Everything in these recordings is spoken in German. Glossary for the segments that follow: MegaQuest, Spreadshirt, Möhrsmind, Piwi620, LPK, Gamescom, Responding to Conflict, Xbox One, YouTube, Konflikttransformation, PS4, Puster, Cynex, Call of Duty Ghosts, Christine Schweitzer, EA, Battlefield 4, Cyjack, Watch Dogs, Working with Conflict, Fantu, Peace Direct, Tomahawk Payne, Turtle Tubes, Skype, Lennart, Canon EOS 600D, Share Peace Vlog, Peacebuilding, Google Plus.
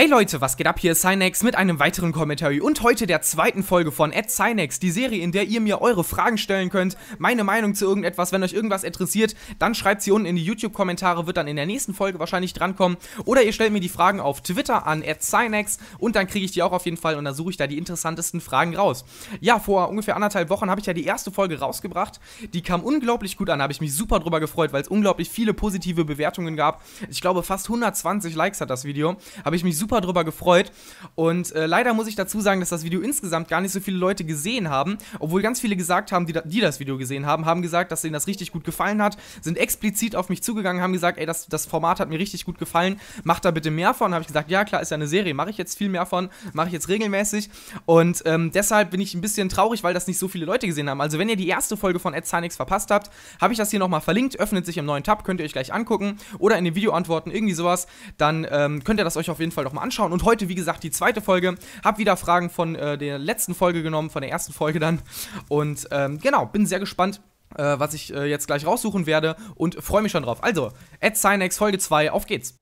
Hey Leute, was geht ab? Hier ist Cynex mit einem weiteren Commentary und heute der zweiten Folge von @Cynex, die Serie, in der ihr mir eure Fragen stellen könnt, meine Meinung zu irgendetwas, wenn euch irgendwas interessiert, dann schreibt sie unten in die YouTube-Kommentare, wird dann in der nächsten Folge wahrscheinlich drankommen, oder ihr stellt mir die Fragen auf Twitter an @Cynex und dann kriege ich die auch auf jeden Fall und dann suche ich da die interessantesten Fragen raus. Ja, vor ungefähr 1,5 Wochen habe ich ja die erste Folge rausgebracht, die kam unglaublich gut an, habe ich mich super drüber gefreut, weil es unglaublich viele positive Bewertungen gab, ich glaube fast 120 Likes hat das Video, habe ich mich super drüber gefreut und leider muss ich dazu sagen, dass das Video insgesamt gar nicht so viele Leute gesehen haben, obwohl ganz viele gesagt haben, die das Video gesehen haben, haben gesagt, dass ihnen das richtig gut gefallen hat, sind explizit auf mich zugegangen, haben gesagt, ey, das Format hat mir richtig gut gefallen, mach da bitte mehr von, habe ich gesagt, ja klar, ist ja eine Serie, mache ich jetzt viel mehr von, mache ich jetzt regelmäßig und deshalb bin ich ein bisschen traurig, weil das nicht so viele Leute gesehen haben, also wenn ihr die erste Folge von @Cynex verpasst habt, habe ich das hier nochmal verlinkt, öffnet sich im neuen Tab, könnt ihr euch gleich angucken oder in den Videoantworten, irgendwie sowas, dann könnt ihr das euch auf jeden Fall mal anschauen. Und heute, wie gesagt, die zweite Folge. Hab wieder Fragen von der letzten Folge genommen, von der ersten Folge dann. Und genau, bin sehr gespannt, was ich jetzt gleich raussuchen werde und freue mich schon drauf. Also, @Cynex Folge 2, auf geht's!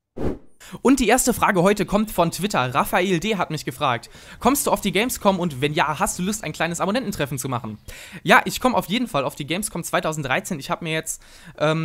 Und die erste Frage heute kommt von Twitter. Raphael D. hat mich gefragt, kommst du auf die Gamescom und wenn ja, hast du Lust, ein kleines Abonnententreffen zu machen? Ja, ich komme auf jeden Fall auf die Gamescom 2013. Ich habe mir jetzt,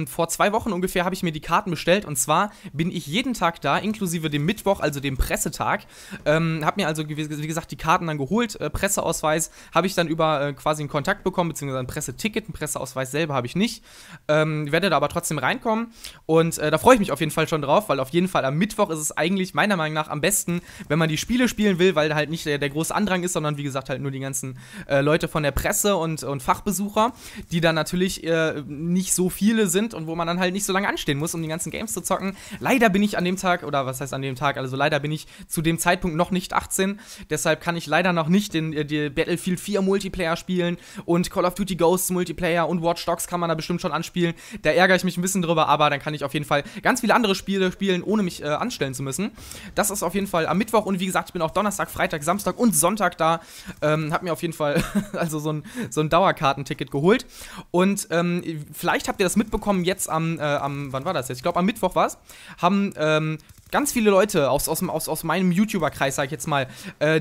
vor 2 Wochen ungefähr, habe ich mir die Karten bestellt und zwar bin ich jeden Tag da, inklusive dem Mittwoch, also dem Pressetag. Habe mir also, wie gesagt, die Karten dann geholt, Presseausweis habe ich dann über quasi einen Kontakt bekommen, beziehungsweise ein Presseticket, einen Presseausweis selber habe ich nicht. Werde da aber trotzdem reinkommen und da freue ich mich auf jeden Fall schon drauf, weil auf jeden Fall am Mittwoch ist es eigentlich meiner Meinung nach am besten, wenn man die Spiele spielen will, weil halt nicht der große Andrang ist, sondern wie gesagt halt nur die ganzen Leute von der Presse und Fachbesucher, die dann natürlich nicht so viele sind und wo man dann halt nicht so lange anstehen muss, um die ganzen Games zu zocken. Leider bin ich an dem Tag, oder was heißt an dem Tag, also leider bin ich zu dem Zeitpunkt noch nicht 18, deshalb kann ich leider noch nicht die Battlefield 4 Multiplayer spielen und Call of Duty Ghosts Multiplayer und Watch Dogs kann man da bestimmt schon anspielen. Da ärgere ich mich ein bisschen drüber, aber dann kann ich auf jeden Fall ganz viele andere Spiele spielen, ohne mich anstellen zu müssen. Das ist auf jeden Fall am Mittwoch und wie gesagt, ich bin auch Donnerstag, Freitag, Samstag und Sonntag da. Hab mir auf jeden Fall also so ein Dauerkartenticket geholt und vielleicht habt ihr das mitbekommen jetzt wann war das jetzt? Ich glaube am Mittwoch war es, haben ganz viele Leute aus meinem YouTuber-Kreis, sag ich jetzt mal,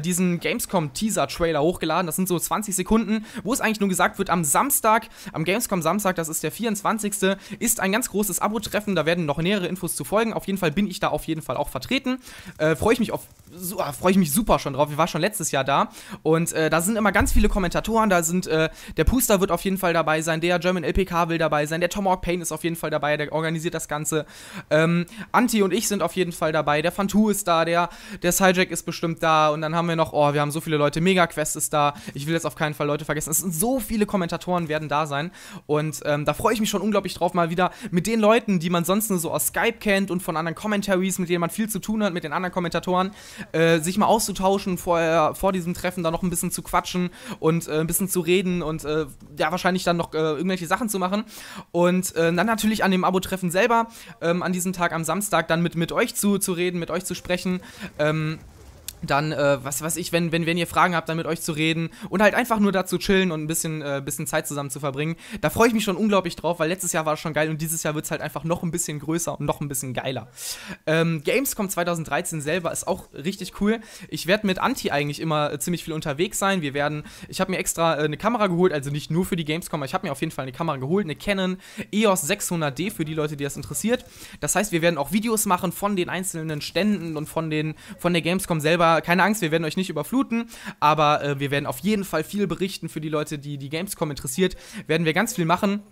diesen Gamescom-Teaser-Trailer hochgeladen. Das sind so 20 Sekunden, wo es eigentlich nur gesagt wird, am Samstag, am Gamescom-Samstag, das ist der 24., ist ein ganz großes Abo-Treffen. Da werden noch nähere Infos zu folgen. Auf jeden Fall bin ich da auf jeden Fall auch vertreten. Freue ich mich super schon drauf. Ich war schon letztes Jahr da und da sind immer ganz viele Kommentatoren. Da sind, der Puster wird auf jeden Fall dabei sein, der German LPK will dabei sein, der Tomahawk Payne ist auf jeden Fall dabei, der organisiert das Ganze. Anti und ich sind auf jeden Fall dabei, der Fantu ist da, der Cyjack ist bestimmt da und dann haben wir noch, oh, wir haben so viele Leute, MegaQuest ist da, ich will jetzt auf keinen Fall Leute vergessen, es sind so viele Kommentatoren, werden da sein und da freue ich mich schon unglaublich drauf, mal wieder mit den Leuten, die man sonst nur so aus Skype kennt und von anderen Commentaries, mit denen man viel zu tun hat, mit den anderen Kommentatoren, sich mal auszutauschen, vor diesem Treffen da noch ein bisschen zu quatschen und ein bisschen zu reden und ja, wahrscheinlich dann noch irgendwelche Sachen zu machen und dann natürlich an dem Abo-Treffen selber, an diesem Tag am Samstag dann mit euch zu reden, mit euch zu sprechen, dann, was weiß ich, wenn ihr Fragen habt, dann mit euch zu reden und halt einfach nur da zu chillen und ein bisschen Zeit zusammen zu verbringen. Da freue ich mich schon unglaublich drauf, weil letztes Jahr war es schon geil und dieses Jahr wird es halt einfach noch ein bisschen größer und noch ein bisschen geiler. Gamescom 2013 selber ist auch richtig cool. Ich werde mit Anti eigentlich immer ziemlich viel unterwegs sein. Ich habe mir extra eine Kamera geholt, also nicht nur für die Gamescom, aber ich habe mir auf jeden Fall eine Kamera geholt, eine Canon EOS 600D für die Leute, die das interessiert. Das heißt, wir werden auch Videos machen von den einzelnen Ständen und von der Gamescom selber. Keine Angst, wir werden euch nicht überfluten, aber wir werden auf jeden Fall viel berichten für die Leute, die die Gamescom interessiert, werden wir ganz viel machen.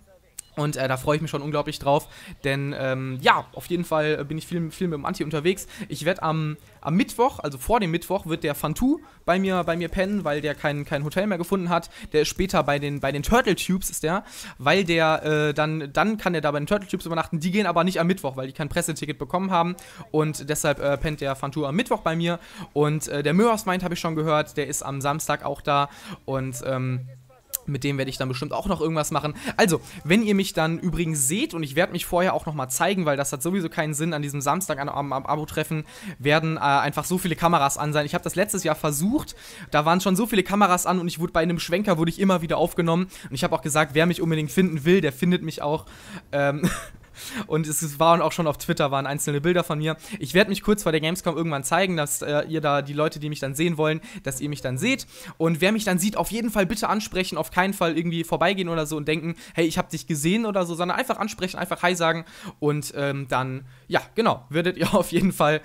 Und da freue ich mich schon unglaublich drauf, denn ja, auf jeden Fall bin ich viel mit dem Anti unterwegs. Ich werde am Mittwoch, also vor dem Mittwoch, wird der Fantu bei mir pennen, weil der kein Hotel mehr gefunden hat. Der ist später bei den Turtle Tubes, ist der, weil der dann kann er da bei den Turtle Tubes übernachten. Die gehen aber nicht am Mittwoch, weil die kein Presseticket bekommen haben und deshalb pennt der Fantu am Mittwoch bei mir. Und der Möhrsmind habe ich schon gehört, der ist am Samstag auch da und mit dem werde ich dann bestimmt auch noch irgendwas machen. Also, wenn ihr mich dann übrigens seht, und ich werde mich vorher auch nochmal zeigen, weil das hat sowieso keinen Sinn, an diesem Samstag am Abo-Treffen werden einfach so viele Kameras an sein. Ich habe das letztes Jahr versucht, da waren schon so viele Kameras an und ich wurde bei einem Schwenker, wurde ich immer wieder aufgenommen. Und ich habe auch gesagt, wer mich unbedingt finden will, der findet mich auch. Und es waren auch schon auf Twitter, waren einzelne Bilder von mir. Ich werde mich kurz vor der Gamescom irgendwann zeigen, dass ihr da die Leute, die mich dann sehen wollen, dass ihr mich dann seht. Und wer mich dann sieht, auf jeden Fall bitte ansprechen, auf keinen Fall irgendwie vorbeigehen oder so und denken, hey, ich habe dich gesehen oder so, sondern einfach ansprechen, einfach Hi sagen und dann, ja, genau, würdet ihr auf jeden Fall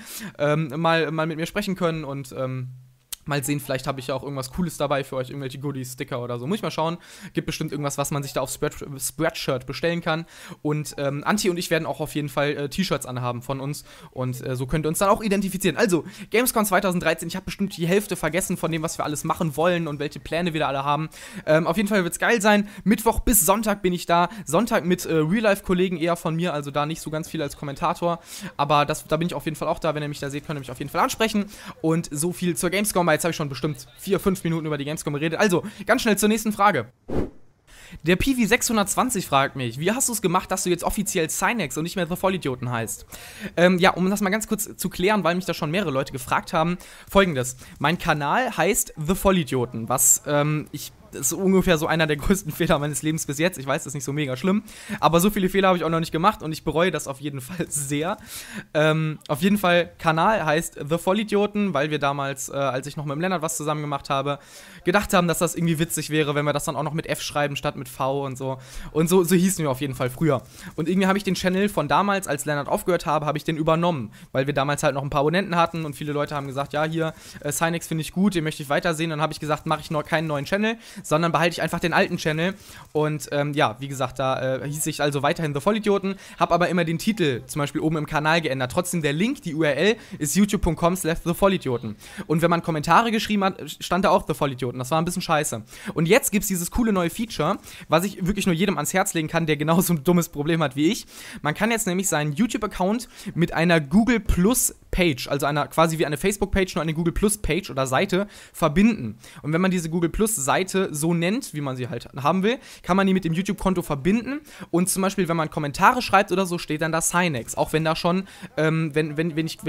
mal mit mir sprechen können und mal sehen, vielleicht habe ich ja auch irgendwas Cooles dabei für euch, irgendwelche Goodies, Sticker oder so. Muss ich mal schauen. Gibt bestimmt irgendwas, was man sich da auf Spreadshirt bestellen kann. Und Anti und ich werden auch auf jeden Fall T-Shirts anhaben von uns. Und so könnt ihr uns dann auch identifizieren. Also, Gamescom 2013. Ich habe bestimmt die Hälfte vergessen von dem, was wir alles machen wollen und welche Pläne wir da alle haben. Auf jeden Fall wird es geil sein. Mittwoch bis Sonntag bin ich da. Sonntag mit Real-Life-Kollegen eher von mir. Also da nicht so ganz viel als Kommentator. Aber da bin ich auf jeden Fall auch da. Wenn ihr mich da seht, könnt ihr mich auf jeden Fall ansprechen. Und so viel zur Gamescom. Jetzt habe ich schon bestimmt 4-5 Minuten über die Gamescom geredet. Also, ganz schnell zur nächsten Frage. Der Piwi620 fragt mich, wie hast du es gemacht, dass du jetzt offiziell Cynex und nicht mehr The Vollidioten heißt? Ja, um das mal ganz kurz zu klären, weil mich da schon mehrere Leute gefragt haben, folgendes. Mein Kanal heißt The Vollidioten, was das ist ungefähr so einer der größten Fehler meines Lebens bis jetzt. Ich weiß, das ist nicht so mega schlimm, aber so viele Fehler habe ich auch noch nicht gemacht und ich bereue das auf jeden Fall sehr. Auf jeden Fall, Kanal heißt The Vollidioten, weil wir damals, als ich noch mit dem Lennart was zusammen gemacht habe, gedacht haben, dass das irgendwie witzig wäre, wenn wir das dann auch noch mit F schreiben statt mit V und so. Und so hießen wir auf jeden Fall früher. Und irgendwie habe ich den Channel von damals, als Lennart aufgehört habe, habe ich den übernommen, weil wir damals halt noch ein paar Abonnenten hatten und viele Leute haben gesagt, ja, hier, Cynex finde ich gut, den möchte ich weitersehen. Dann habe ich gesagt, mache ich noch keinen neuen Channel, sondern behalte ich einfach den alten Channel. Und ja, wie gesagt, da hieß ich also weiterhin The Vollidioten, habe aber immer den Titel zum Beispiel oben im Kanal geändert. Trotzdem der Link, die URL, ist youtube.com/thevollidioten. Und wenn man Kommentare geschrieben hat, stand da auch The Vollidioten. Das war ein bisschen scheiße. Und jetzt gibt es dieses coole neue Feature, was ich wirklich nur jedem ans Herz legen kann, der genauso ein dummes Problem hat wie ich. Man kann jetzt nämlich seinen YouTube-Account mit einer Google Plus Page, also einer quasi wie eine Facebook-Page, nur eine Google Plus-Page oder Seite verbinden. Und wenn man diese Google Plus-Seite so nennt, wie man sie halt haben will, kann man die mit dem YouTube-Konto verbinden und zum Beispiel, wenn man Kommentare schreibt oder so, steht dann da Cynex. Auch wenn da schon, wenn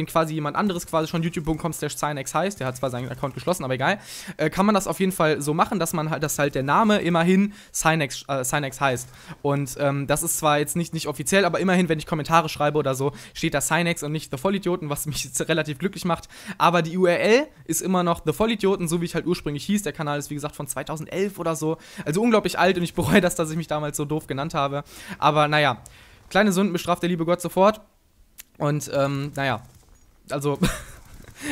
quasi jemand anderes quasi schon youtube.com/Cynex heißt, der hat zwar seinen Account geschlossen, aber egal, kann man das auf jeden Fall so machen, dass man halt, der Name immerhin Cynex heißt. Und das ist zwar jetzt nicht offiziell, aber immerhin, wenn ich Kommentare schreibe oder so, steht da Cynex und nicht The Vollidioten, was mich relativ glücklich macht, aber die URL ist immer noch The Vollidioten, so wie ich halt ursprünglich hieß. Der Kanal ist, wie gesagt, von 2011 oder so, also unglaublich alt und ich bereue das, dass ich mich damals so doof genannt habe, aber naja, kleine Sünden bestraft der liebe Gott sofort und naja, also...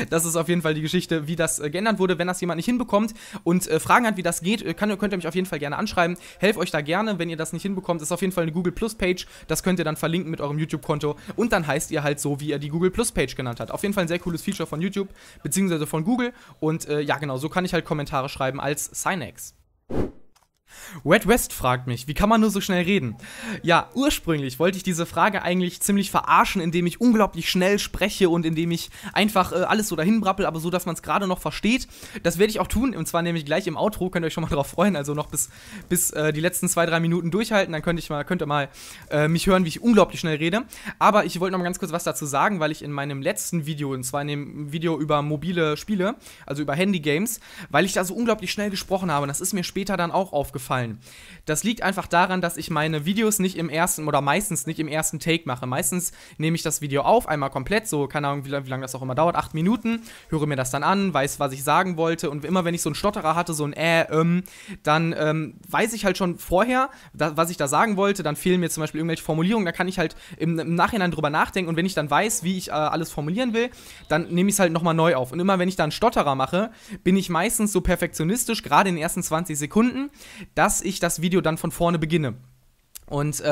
Das ist auf jeden Fall die Geschichte, wie das geändert wurde. Wenn das jemand nicht hinbekommt und Fragen hat, wie das geht, könnt ihr mich auf jeden Fall gerne anschreiben. Helfe euch da gerne, wenn ihr das nicht hinbekommt. Ist auf jeden Fall eine Google Plus Page. Das könnt ihr dann verlinken mit eurem YouTube-Konto. Und dann heißt ihr halt so, wie ihr die Google Plus Page genannt habt. Auf jeden Fall ein sehr cooles Feature von YouTube, beziehungsweise von Google. Und ja, genau, so kann ich halt Kommentare schreiben als Cynex. Red West fragt mich, wie kann man nur so schnell reden? Ja, ursprünglich wollte ich diese Frage eigentlich ziemlich verarschen, indem ich unglaublich schnell spreche und indem ich einfach alles so dahin brabbel, aber so, dass man es gerade noch versteht. Das werde ich auch tun, und zwar nämlich gleich im Outro, könnt ihr euch schon mal drauf freuen, also noch bis die letzten 2-3 Minuten durchhalten, dann könnt ihr mal mich hören, wie ich unglaublich schnell rede. Aber ich wollte noch mal ganz kurz was dazu sagen, weil ich in meinem letzten Video, und zwar in dem Video über mobile Spiele, also über Handy-Games, weil ich da so unglaublich schnell gesprochen habe, und das ist mir später dann auch aufgefallen. Das liegt einfach daran, dass ich meine Videos nicht im ersten, oder meistens nicht im ersten Take mache. Meistens nehme ich das Video auf, einmal komplett, so, keine Ahnung, wie lange das auch immer dauert, 8 Minuten, höre mir das dann an, weiß, was ich sagen wollte, und immer, wenn ich so einen Stotterer hatte, so ein dann weiß ich halt schon vorher, was ich da sagen wollte, dann fehlen mir zum Beispiel irgendwelche Formulierungen, da kann ich halt im Nachhinein drüber nachdenken, und wenn ich dann weiß, wie ich alles formulieren will, dann nehme ich es halt nochmal neu auf. Und immer, wenn ich dann einen Stotterer mache, bin ich meistens so perfektionistisch, gerade in den ersten 20 Sekunden, dass ich das Video dann von vorne beginne. Und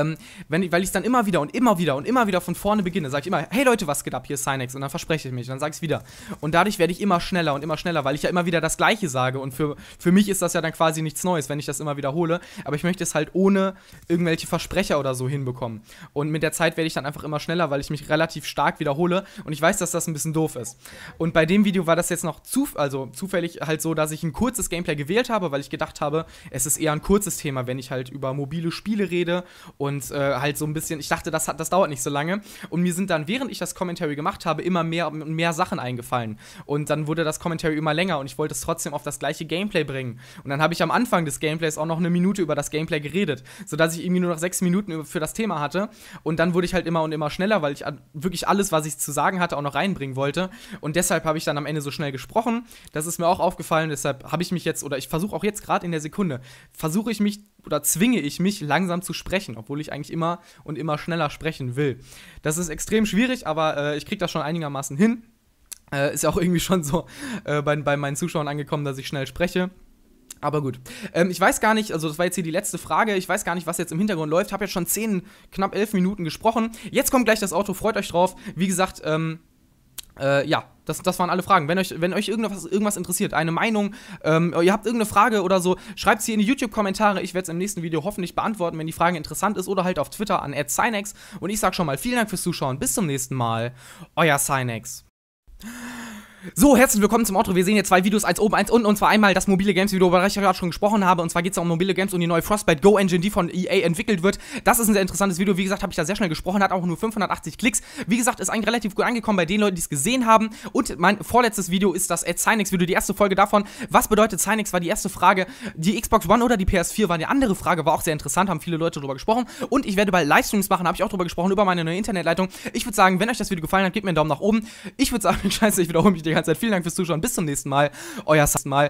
weil ich es dann immer wieder von vorne beginne, sage ich immer, hey Leute, was geht ab, hier ist Cynex, und dann verspreche ich mich, dann sage ich es wieder. Und dadurch werde ich immer schneller, weil ich ja immer wieder das Gleiche sage, und für mich ist das ja dann quasi nichts Neues, wenn ich das immer wiederhole, aber ich möchte es halt ohne irgendwelche Versprecher oder so hinbekommen. Und mit der Zeit werde ich dann einfach immer schneller, weil ich mich relativ stark wiederhole, und ich weiß, dass das ein bisschen doof ist. Und bei dem Video war das jetzt noch zufällig halt so, dass ich ein kurzes Gameplay gewählt habe, weil ich gedacht habe, es ist eher ein kurzes Thema, wenn ich halt über mobile Spiele rede, Szene und halt so ein bisschen, ich dachte, das dauert nicht so lange. Und mir sind dann, während ich das Commentary gemacht habe, immer mehr und mehr Sachen eingefallen. Und dann wurde das Commentary immer länger und ich wollte es trotzdem auf das gleiche Gameplay bringen. Und dann habe ich am Anfang des Gameplays auch noch eine Minute über das Gameplay geredet, sodass ich irgendwie nur noch 6 Minuten für das Thema hatte. Und dann wurde ich halt immer und immer schneller, weil ich wirklich alles, was ich zu sagen hatte, auch noch reinbringen wollte. Und deshalb habe ich dann am Ende so schnell gesprochen. Das ist mir auch aufgefallen, deshalb habe ich mich jetzt, oder ich versuche auch jetzt gerade in der Sekunde, versuche ich mich oder zwinge ich mich langsam zu sprechen, obwohl ich eigentlich immer und immer schneller sprechen will. Das ist extrem schwierig, aber ich kriege das schon einigermaßen hin. Ist ja auch irgendwie schon so bei meinen Zuschauern angekommen, dass ich schnell spreche. Aber gut. Ich weiß gar nicht, also das war jetzt hier die letzte Frage, ich weiß gar nicht, was jetzt im Hintergrund läuft. Ich habe jetzt schon knapp 11 Minuten gesprochen. Jetzt kommt gleich das Auto, freut euch drauf. Wie gesagt, ja, das waren alle Fragen. Wenn euch irgendwas interessiert, eine Meinung, ihr habt irgendeine Frage oder so, schreibt sie in die YouTube-Kommentare. Ich werde es im nächsten Video hoffentlich beantworten, wenn die Frage interessant ist, oder halt auf Twitter an @Cynex. Und ich sag schon mal vielen Dank fürs Zuschauen. Bis zum nächsten Mal. Euer Cynex. So, herzlich willkommen zum Outro. Wir sehen hier 2 Videos, eins oben, eins unten, und zwar einmal das mobile Games-Video, über das ich gerade schon gesprochen habe, und zwar geht es um mobile Games und die neue Frostbite Go Engine, die von EA entwickelt wird. Das ist ein sehr interessantes Video, wie gesagt, habe ich da sehr schnell gesprochen, hat auch nur 580 Klicks. Wie gesagt, ist eigentlich relativ gut angekommen bei den Leuten, die es gesehen haben, und mein vorletztes Video ist das Cynex-Video, die erste Folge davon. Was bedeutet Cynex, war die erste Frage, die Xbox One oder die PS4 war die andere Frage, war auch sehr interessant, haben viele Leute darüber gesprochen, und ich werde bald Livestreams machen, habe ich auch darüber gesprochen, über meine neue Internetleitung. Ich würde sagen, wenn euch das Video gefallen hat, gebt mir einen Daumen nach oben. Ich würde sagen, scheiße, ich wiederhole mich die ganze Zeit. Vielen Dank fürs Zuschauen. Bis zum nächsten Mal. Euer Mal.